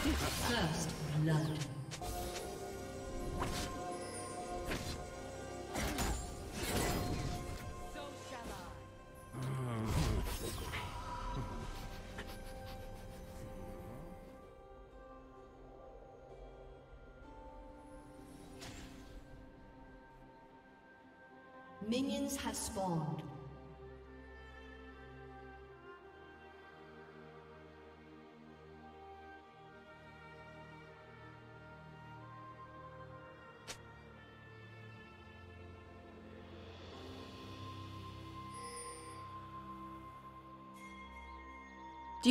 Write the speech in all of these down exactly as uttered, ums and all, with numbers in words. First blood. Minions have spawned. Do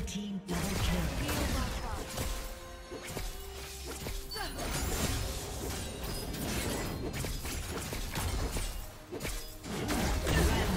Red team double kill. Rampage.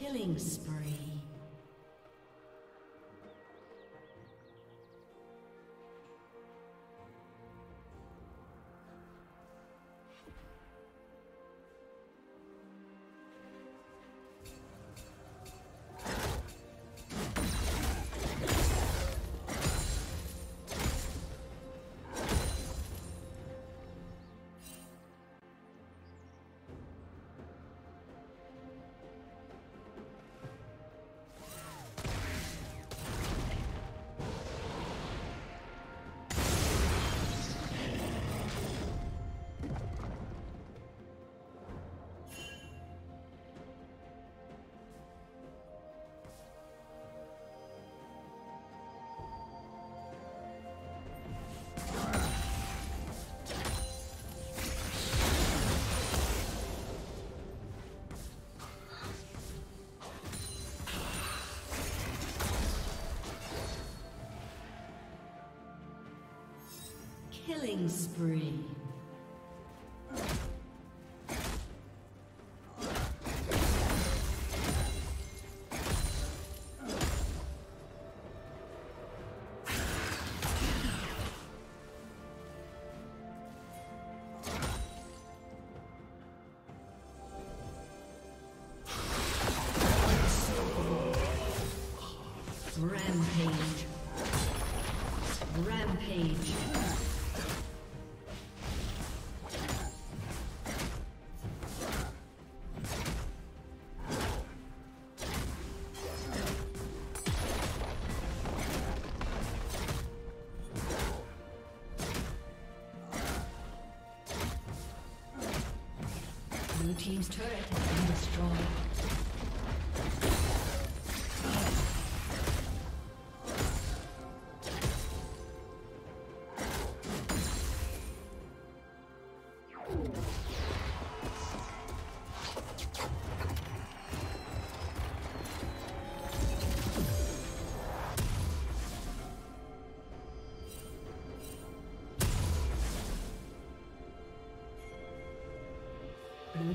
Killing spree. Killing spree. Rampage. Rampage. Blue team's turret has been destroyed. Blue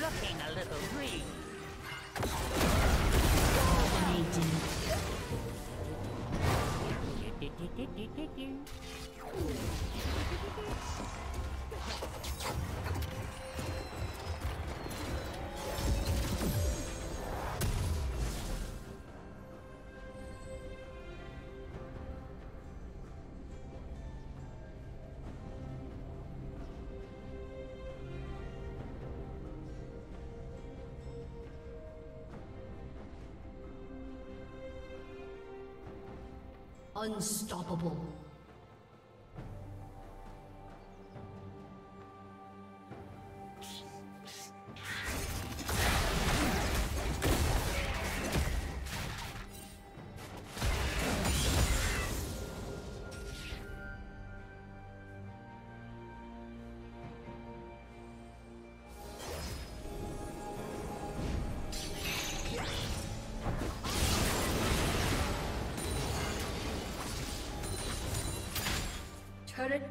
Looking a little green. Unstoppable. turret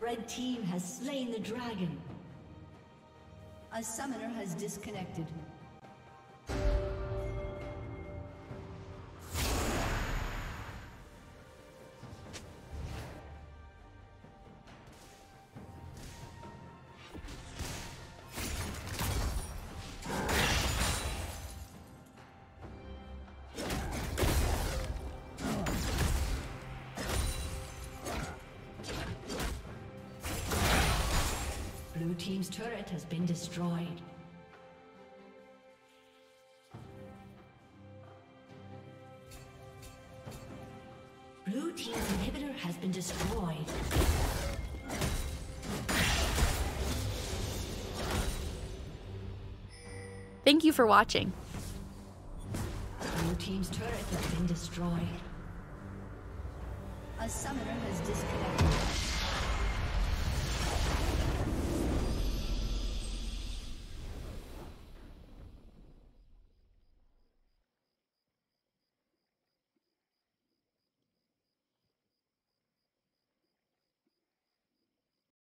Red team has slain the dragon. A summoner has disconnected. Team's turret has been destroyed. Blue team's inhibitor has been destroyed. Thank you for watching. Blue team's turret has been destroyed. A summoner has disconnected.